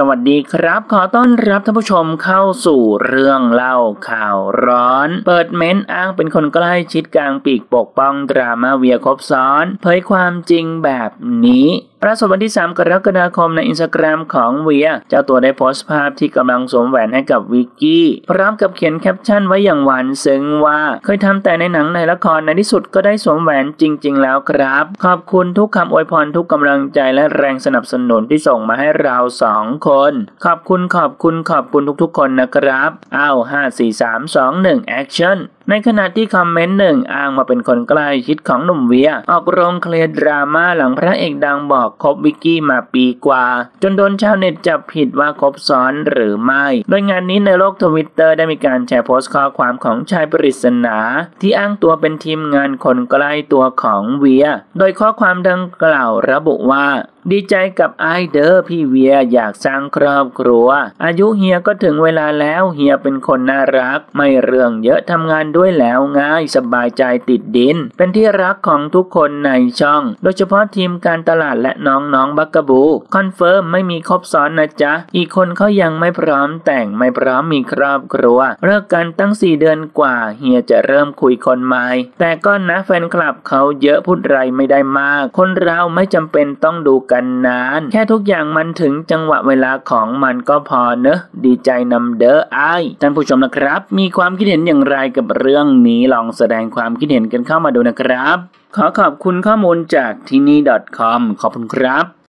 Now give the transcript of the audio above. สวัสดีครับขอต้อนรับท่านผู้ชมเข้าสู่เรื่องเล่าข่าวร้อนเปิดเม้นอ้างเป็นคนใกล้ชิดกลางปีกปกป้องดราม่าเวียครบซ้อนเผยความจริงแบบนี้ล่าสุดวันที่3 กรกฎาคมใน Instagram ของเวียเจ้าตัวได้โพสต์ภาพที่กำลังสวมแหวนให้กับวิกกี้พร้อมกับเขียนแคปชั่นไว้อย่างหวานซึ้งว่าเคยทำแต่ในหนังในละครในที่สุดก็ได้สวมแหวนจริงๆแล้วครับขอบคุณทุกคำอวยพรทุกกำลังใจและแรงสนับสนุนที่ส่งมาให้เรา2 คนขอบคุณทุกๆคนนะครับอ้าว5 4 3 2 1แอคชั่นในขณะที่คอมเมนต์หนึ่งอ้างมาเป็นคนใกล้ชิดของหนุ่มเวียออกโรงเคลียร์ดราม่าหลังพระเอกดังบอกคบวิกกี้มาปีกว่าจนโดนชาวเน็ตจับผิดว่าคบซ้อนหรือไม่โดยงานนี้ในโลกทวิตเตอร์ได้มีการแชร์โพสต์ข้อความของชายปริศนาที่อ้างตัวเป็นทีมงานคนใกล้ตัวของเวียโดยข้อความดังกล่าวระบุว่าดีใจกับไอเดอร์พี่เวียอยากสร้างครอบครัวอายุเฮียก็ถึงเวลาแล้วเฮียเป็นคนน่ารักไม่เรื่องเยอะทำงานด้วยแล้วง่ายสบายใจติดดินเป็นที่รักของทุกคนในช่องโดยเฉพาะทีมการตลาดและน้องๆบักกะบูคอนเฟิร์มไม่มีครบซ้อนนะจ๊ะอีกคนเขายังไม่พร้อมแต่งไม่พร้อมมีครอบครัวเลิกกันตั้ง4 เดือนกว่าเฮียจะเริ่มคุยคนใหม่แต่ก็นะแฟนคลับเขาเยอะพูดไรไม่ได้มากคนเราไม่จำเป็นต้องดูกันนานแค่ทุกอย่างมันถึงจังหวะเวลาของมันก็พอเนอะดีใจนำเด้อไอ้ท่านผู้ชมนะครับมีความคิดเห็นอย่างไรกับเรื่องนี้ลองแสดงความคิดเห็นกันเข้ามาดูนะครับขอขอบคุณข้อมูลจากที่นี่.com ขอบคุณครับ